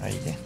あ、いいね。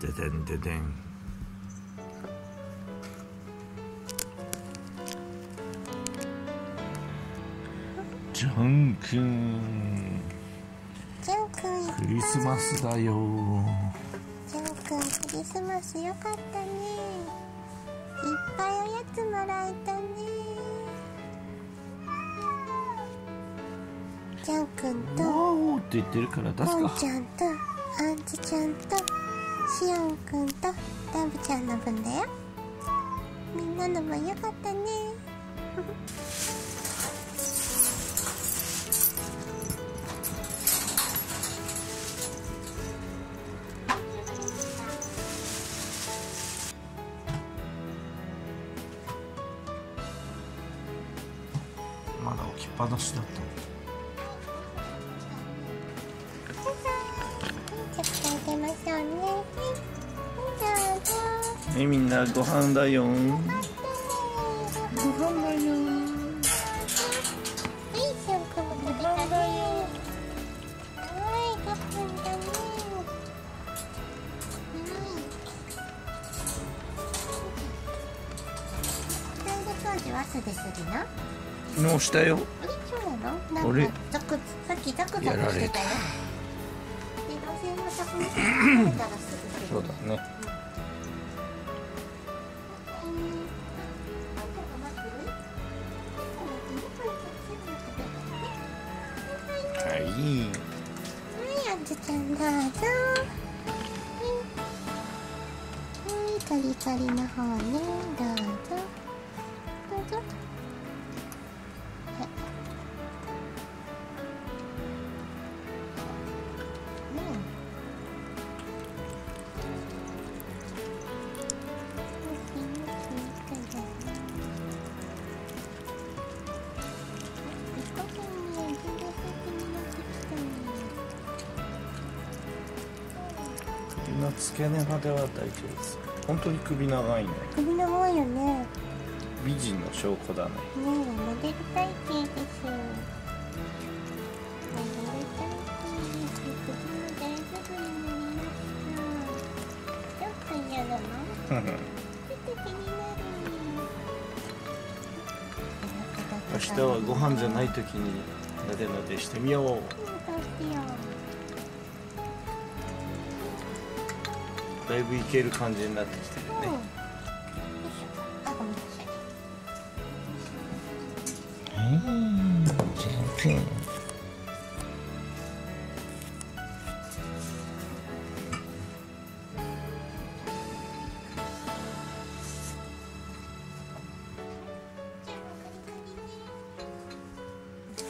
ででんででん。ジョンくん。ジョンくん。クリスマスだよ。ジョンくん、クリスマスよかったね。いっぱいおやつもらえたね。ジョンくんと。おーって言ってるから出すか。ポンちゃんと、アンチちゃんと。シオンくんとダブちゃんの分だよ。みんなのもよかったね。まだ置きっぱなしだった。はい、みんなご飯だよ。ご飯だよ。はい、ションくんも食べたね。はい、ご飯だね。トイレ掃除はすでするの？もうしたよ。あれ？ザクザキザクザクしてたよ。やられた。そうだね。カリカリの方ね、どうぞどうぞ。はい、うん、の付け根までは大丈夫です。本当に首長いね。首長いよね。美人の証拠だね。ねえ、モデル体型ですよ。モデル体型、首も大丈夫になりました。ちょっと嫌だな。ちょっと気になる。明日はご飯じゃないときになでなでしてみよう。だいぶいける感じになってきてるね。うん、上手。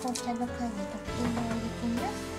紅茶の缶にトッピングを入れてみます。